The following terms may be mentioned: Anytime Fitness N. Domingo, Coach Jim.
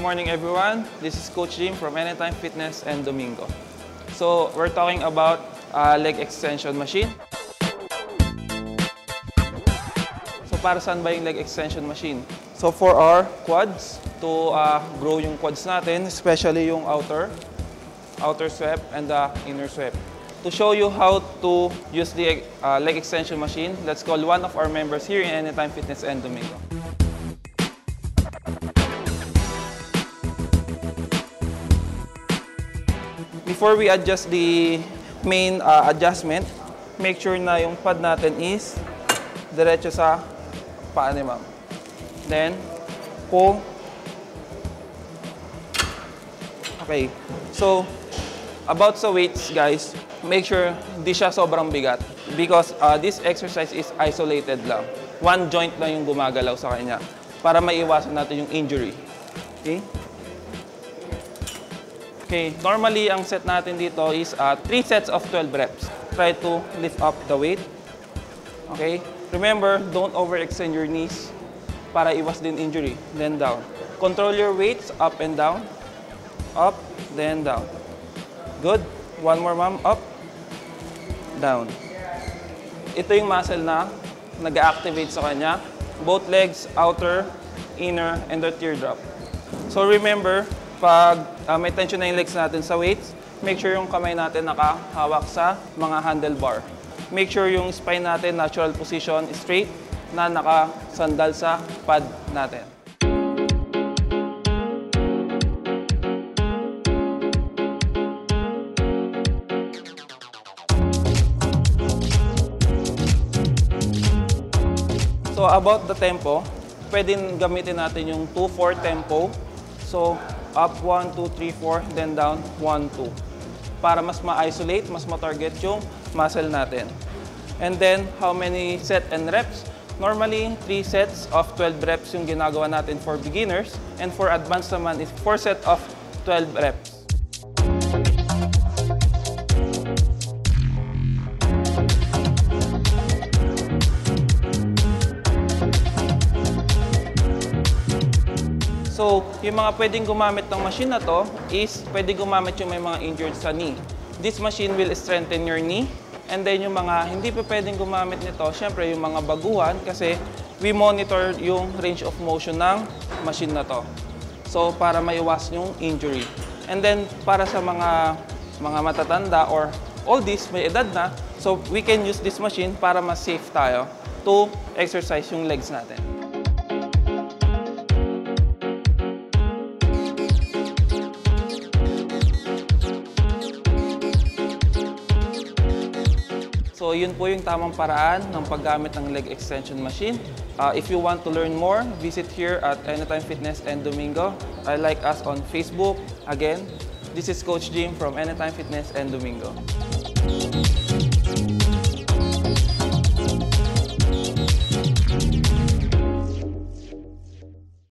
Good morning, everyone. This is Coach Jim from Anytime Fitness N. Domingo. So we're talking about leg extension machine. So para saan ba yung leg extension machine? So for our quads, to grow yung quads natin, especially yung outer sweep and the inner sweep. To show you how to use the leg extension machine, let's call one of our members here in Anytime Fitness N. Domingo. Before we adjust the main adjustment, make sure na yung pad natin is diretso sa paa ni ma'am. Then, pull. Okay. So, about sa weights, guys, make sure di siya sobrang bigat because this exercise is isolated lang. One joint lang yung gumagalaw sa kanya para maiwasan natin yung injury. Okay? Okay, normally ang set natin dito is 3 sets of 12 reps. Try to lift up the weight. Okay? Remember, don't overextend your knees para iwas din injury. Then down. Control your weights up and down. Up, then down. Good. One more, ma'am. Up, down. Ito yung muscle na nag-activate sa kanya. Both legs, outer, inner, and the teardrop. So remember, pag may tension na yung legs natin sa weights, make sure yung kamay natin nakahawak sa mga handlebar. Make sure yung spine natin, natural position, straight, na nakasandal sa pad natin. So about the tempo, pwedeng gamitin natin yung 2-4 tempo. So, up, 1, 2, 3, 4, then down, 1, 2. Para mas ma-isolate, mas ma-target yung muscle natin. And then, how many set and reps? Normally, 3 sets of 12 reps yung ginagawa natin for beginners. And for advanced naman is 4 set of 12 reps. So, yung mga pwedeng gumamit ng machine na to is pwedeng gumamit yung may mga injured sa knee. This machine will strengthen your knee. And then yung mga hindi pa pwedeng gumamit nito, syempre yung mga baguhan kasi we monitor yung range of motion ng machine na to. So, para maiwas yung injury. And then, para sa mga matatanda or oldies, may edad na, so we can use this machine para mas safe tayo to exercise yung legs natin. So, yun po yung tamang paraan ng paggamit ng leg extension machine. If you want to learn more, visit here at Anytime Fitness N. Domingo. Like us on Facebook. Again, this is Coach Jim from Anytime Fitness N. Domingo.